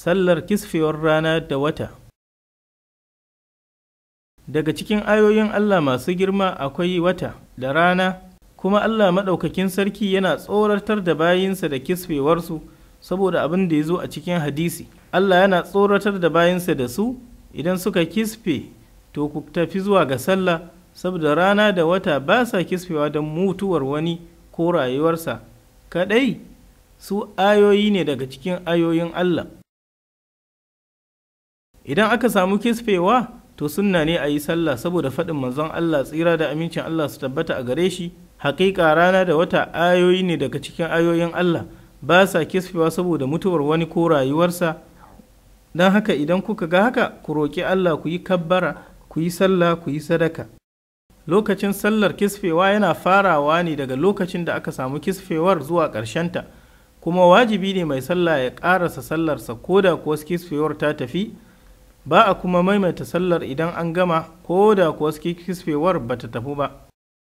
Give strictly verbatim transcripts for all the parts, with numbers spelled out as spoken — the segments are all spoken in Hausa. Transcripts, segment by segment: Sallar Kisfewar Rana da Wata. Daga cikin ayoyin Allah masu girma akwai wata da rana, kuma Allah maɗaukakin sarki yana tsoratar da bayinsa da kisfewarsu saboda abin da ya zo a cikin hadisi. Allah yana tsoratar da bayinsa da su, idan suka kisfe to ku tafi zuwa ga sallah, saboda rana da wata ba sa kisfewa don mutuwar wani ko rayuwarsa kaɗai. Su ayoyi ne daga cikin ayoyin Allah. Idan aka samu kisfewa to sunna ne a yi sallah, saboda faɗin manzon Allah tsira da amincin Allah su tabbata a gare shi, haƙiƙa rana da wata ayoyi ne daga cikin ayoyin Allah, ba sa kisfewa saboda mutuwar wani ko rayuwarsa. Don haka idan kuka ga haka, ku roƙi Allah, ku yi kabbara, ku yi sallah, ku yi sadaka. Lokacin sallar kisfewa yana farawa ne daga lokacin da aka samu kisfewar zuwa ƙarshenta, kuma wajibi ne mai sallah ya ƙarasa sallarsa ko da kuwa kisfewar ta tafi. Ba a kuma maimaita sallar idan an gama ko da kuwa kisfewar ba ta tafi ba.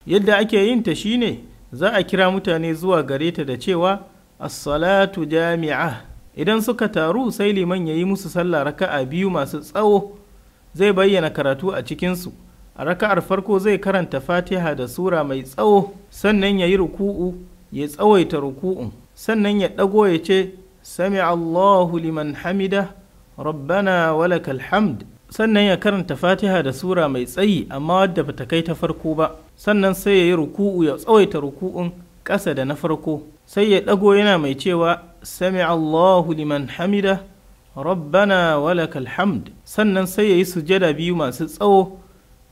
Yadda ake yin ta shine za a kira mutane zuwa gare ta da cewa as-salatu jami'a. Idan suka taru sai liman ya yi musu sallah raka'a biyu masu tsawo, zai bayyana karatu a cikinsu. A raka'ar farko zai karanta Fatiha da sura mai tsawo, sannan ya yi ruku'u, ya tsawaita ruku'un, sannan ya ɗago ya ce sami'a Allahu liman hamida, rabbana walakal hamd. Sannan ya karanta Fatiha da sura mai tsayi amma wadda bata kai ta farko ba, sannan sai ya yi ruku'u, ya tsawaita ruku'un ƙasa da na farko, sai ya ɗago yana mai cewa sami'a Allahu liman hamida, rabbana walakal hamd. Sannan sai ya yi sujada biyu masu tsawo,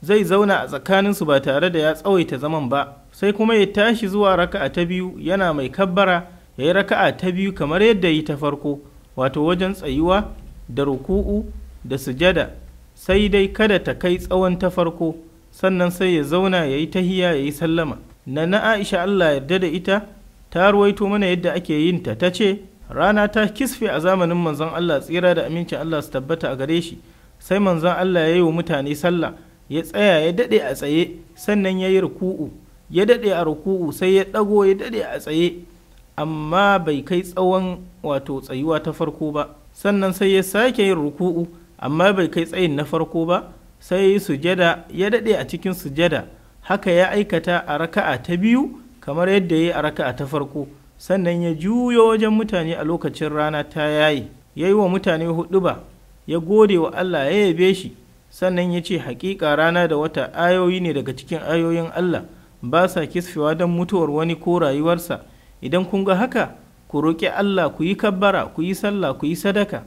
zai zauna a tsakaninsu ba tare da ya tsawaita zaman ba, sai kuma ya tashi zuwa raka'a ta biyu yana mai kabbara, ya yi raka'a ta biyu kamar yadda yi ta farko, wato wajen tsayuwa da ruku'u da sujada, sai dai kada ta kai tsawon ta farko. Sannan sai ya zauna ya yi tahiya, ya yi sallama. Nana Aisha Allah yarda da ita ta ruwaito mana yadda ake yin ta. Ta ce rana ta kisfe a zamanin manzon Allah tsira da amincin Allah su tabbata a gare shi, sai manzon Allah ya yi wa mutane sallah, ya tsaya ya daɗe a tsaye, sannan ya yi ruku'u ya daɗe a ruku'u, sai ya ɗago ya daɗe a tsaye amma bai kai tsawon wato tsayuwa ta farko ba. Sannan sai ya sake yin ruku'u amma bai kai tsayin na farko ba, sai ya yi sujada ya daɗe a cikin sujada. Haka ya aikata a raka'a ta biyu kamar yadda ya yi a raka'a ta farko. Sannan ya juyo wajen mutane a lokacin rana ta yayi, ya yi wa mutane huɗuba, ya gode wa Allah, ya yabe shi. Sannan ya ce haƙiƙa rana da wata ayoyi ne daga cikin ayoyin Allah, ba sa kisfewa don mutuwar wani ko rayuwarsa. Idan kun ga haka, ku roƙi Allah, ku yi kabbara, ku yi sallah, ku yi sadaka.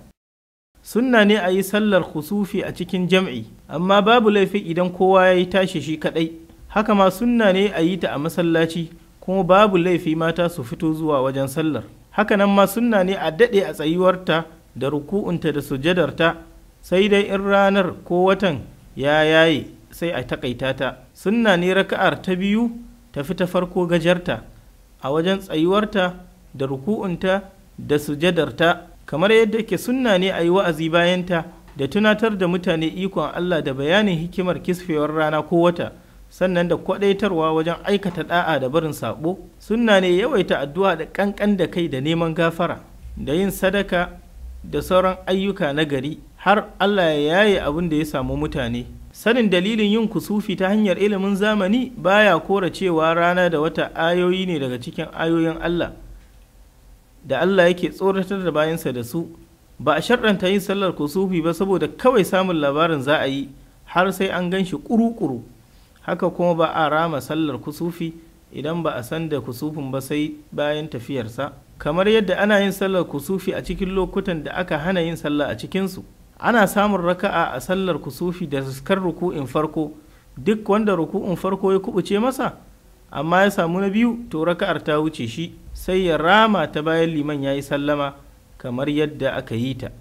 Sunna ne a yi sallar kusufi a cikin jam'i, amma babu laifi idan kowa ya yi tashi shi kaɗai. Haka ma sunna ne a yi ta a masallaci, kuma babu laifi mata su fito zuwa wajen sallar. Haka nan ma sunna ne a daɗe a tsayuwarta da ruku'unta da sujadarta, sai dai in ranar ko watan ya yaye sai a taƙaita ta. Sunna ne raka'ar ta biyu tafi ta farko gajarta a wajen tsayuwarta da ruku'unta da sujadarta, kamar yadda ke sunna ne a yi wa'azi bayanta da tunatar da mutane ikon Allah da bayanin hikimar kisfewar rana ko wata, sannan da kwaɗaitarwa wajen aikata ɗa'a da barin saɓo. Sunna ne yawaita addu'a da ƙanƙan da kai da neman gafara da yin sadaka da sauran ayyuka na gari, har Allah ya yaye abin da ya samu mutane. Sanin dalilin yin kusufi ta hanyar ilimin zamani baya kora cewa rana da wata ayoyi ne daga cikin ayoyin Allah da Allah yake tsoratar da bayansa da su. Ba a sharɗanta yin sallar kusufi ba saboda kawai samun labarin za a yi, har sai an gan shi ƙuru-ƙuru. Haka kuma ba a rama sallar kusufi idan ba a san da kusufin ba sai bayan tafiyarsa, kamar yadda ana yin sallar kusufi a cikin lokutan da aka hana yin sallah a cikinsu. Ana samun raka'a a sallar kusufi da riskar ruku'in farko. Duk wanda ruku'in farko ya kubuce masa amma ya samu na biyu, to raka'ar ta wuce shi, sai ya rama ta bayan liman ya yi sallama kamar yadda aka yi ta.